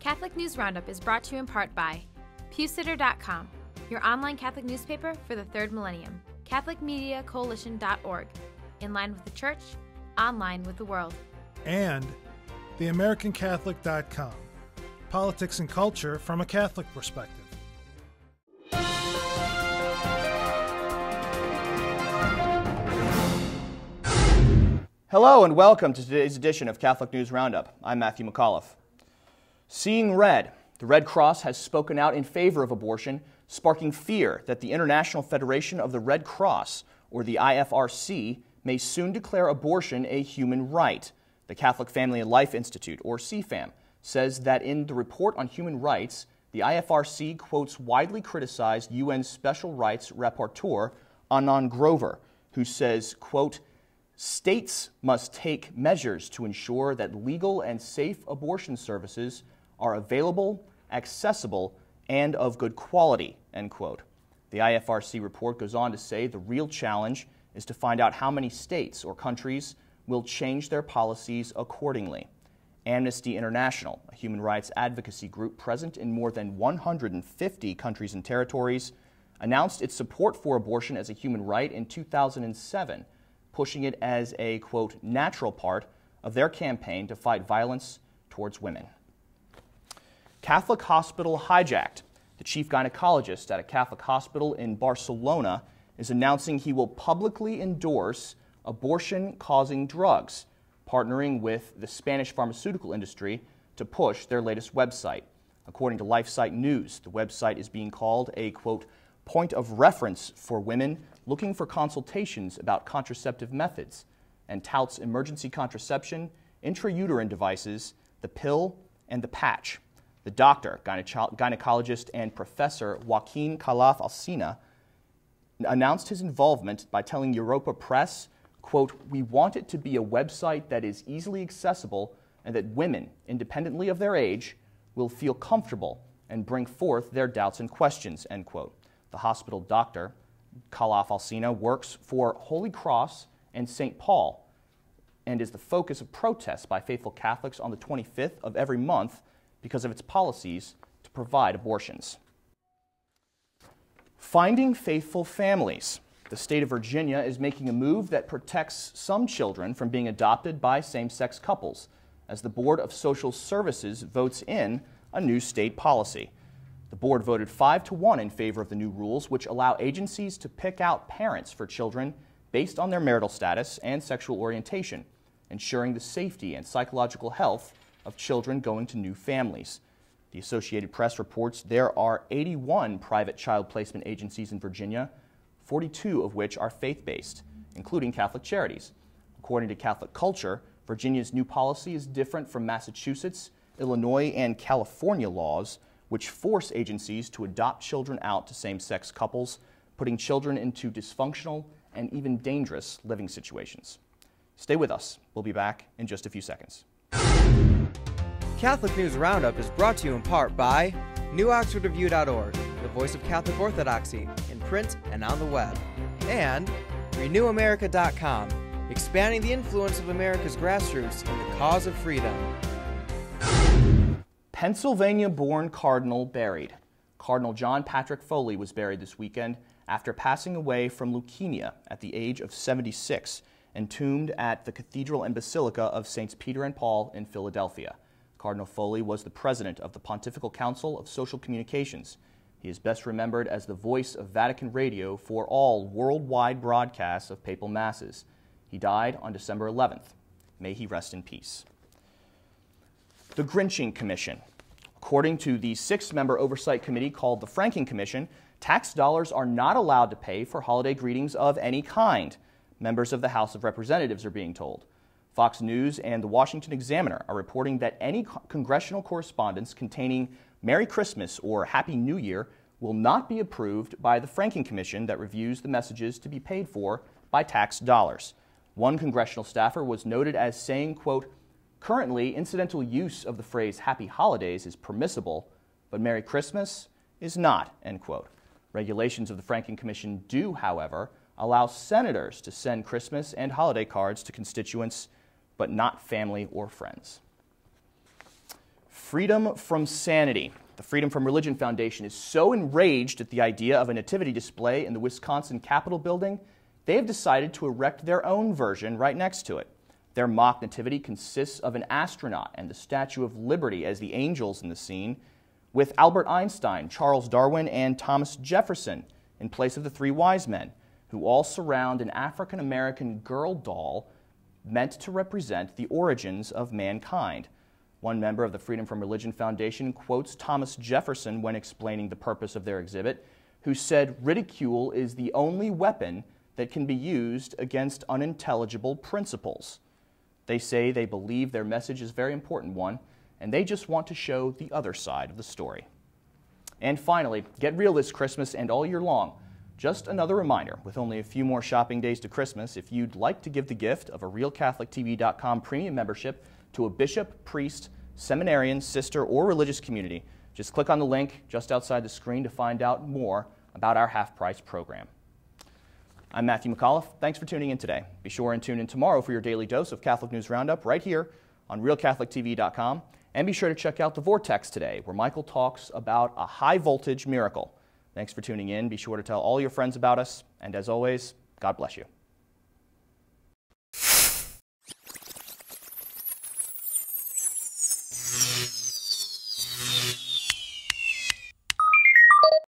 Catholic News Roundup is brought to you in part by PewSitter.com, your online Catholic newspaper for the third millennium, CatholicMediaCoalition.org, in line with the Church, online with the world, and TheAmericanCatholic.com, politics and culture from a Catholic perspective. Hello and welcome to today's edition of Catholic News Roundup. I'm Matthew McAuliffe. Seeing red, the Red Cross has spoken out in favor of abortion, sparking fear that the International Federation of the Red Cross, or the IFRC, may soon declare abortion a human right. The Catholic Family and Life Institute, or CFAM, says that in the report on human rights, the IFRC quotes widely criticized UN Special Rights Rapporteur Anand Grover, who says, quote, "States must take measures to ensure that legal and safe abortion services are available, accessible, and of good quality," end quote. The IFRC report goes on to say the real challenge is to find out how many states or countries will change their policies accordingly. Amnesty International, a human rights advocacy group present in more than 150 countries and territories, announced its support for abortion as a human right in 2007, pushing it as a, quote, natural part of their campaign to fight violence towards women. Catholic hospital hijacked. The chief gynecologist at a Catholic hospital in Barcelona is announcing he will publicly endorse abortion-causing drugs, partnering with the Spanish pharmaceutical industry to push their latest website. According to LifeSite News, the website is being called a, quote, point of reference for women looking for consultations about contraceptive methods, and touts emergency contraception, intrauterine devices, the pill, and the patch. The doctor, gynecologist, and professor Joaquin Calaf-Alcina announced his involvement by telling Europa Press, quote, "We want it to be a website that is easily accessible and that women, independently of their age, will feel comfortable and bring forth their doubts and questions," end quote. The hospital doctor, Calaf-Alcina, works for Holy Cross and St. Paul and is the focus of protests by faithful Catholics on the 25th of every month because of its policies to provide abortions. Finding faithful families. The state of Virginia is making a move that protects some children from being adopted by same-sex couples as the Board of Social Services votes in a new state policy. The board voted 5-1 in favor of the new rules, which allow agencies to pick out parents for children based on their marital status and sexual orientation, ensuring the safety and psychological health of children going to new families. The Associated Press reports there are 81 private child placement agencies in Virginia, 42 of which are faith-based, including Catholic Charities. According to Catholic Culture, Virginia's new policy is different from Massachusetts, Illinois, and California laws, which force agencies to adopt children out to same-sex couples, putting children into dysfunctional and even dangerous living situations. Stay with us. We'll be back in just a few seconds. Catholic News Roundup is brought to you in part by NewOxfordReview.org, the voice of Catholic Orthodoxy, in print and on the web, and RenewAmerica.com, expanding the influence of America's grassroots in the cause of freedom. Pennsylvania-born cardinal buried. Cardinal John Patrick Foley was buried this weekend after passing away from leukemia at the age of 76, entombed at the Cathedral and Basilica of Saints Peter and Paul in Philadelphia. Cardinal Foley was the president of the Pontifical Council of Social Communications. He is best remembered as the voice of Vatican Radio for all worldwide broadcasts of papal masses. He died on December 11th. May he rest in peace. The Grinching Commission. According to the six-member oversight committee called the Franking Commission, tax dollars are not allowed to pay for holiday greetings of any kind, members of the House of Representatives are being told. Fox News and the Washington Examiner are reporting that any congressional correspondence containing Merry Christmas or Happy New Year will not be approved by the Franking Commission that reviews the messages to be paid for by tax dollars. One congressional staffer was noted as saying, quote, "Currently, incidental use of the phrase Happy Holidays is permissible, but Merry Christmas is not," end quote. Regulations of the Franking Commission do, however, allow senators to send Christmas and holiday cards to constituents, but not family or friends. Freedom from Sanity. The Freedom from Religion Foundation is so enraged at the idea of a nativity display in the Wisconsin Capitol building, they have decided to erect their own version right next to it. Their mock nativity consists of an astronaut and the Statue of Liberty as the angels in the scene, with Albert Einstein, Charles Darwin, and Thomas Jefferson in place of the three wise men, who all surround an African-American girl doll meant to represent the origins of mankind. One member of the Freedom from Religion Foundation quotes Thomas Jefferson when explaining the purpose of their exhibit, who said, "Ridicule is the only weapon that can be used against unintelligible principles." They say they believe their message is a very important one, and they just want to show the other side of the story. And finally, get real this Christmas and all year long. Just another reminder, with only a few more shopping days to Christmas, if you'd like to give the gift of a RealCatholicTV.com premium membership to a bishop, priest, seminarian, sister, or religious community, just click on the link just outside the screen to find out more about our half-price program. I'm Matthew McAuliffe. Thanks for tuning in today. Be sure and tune in tomorrow for your daily dose of Catholic News Roundup right here on RealCatholicTV.com. And be sure to check out The Vortex today, where Michael talks about a high-voltage miracle. Thanks for tuning in. Be sure to tell all your friends about us. And as always, God bless you.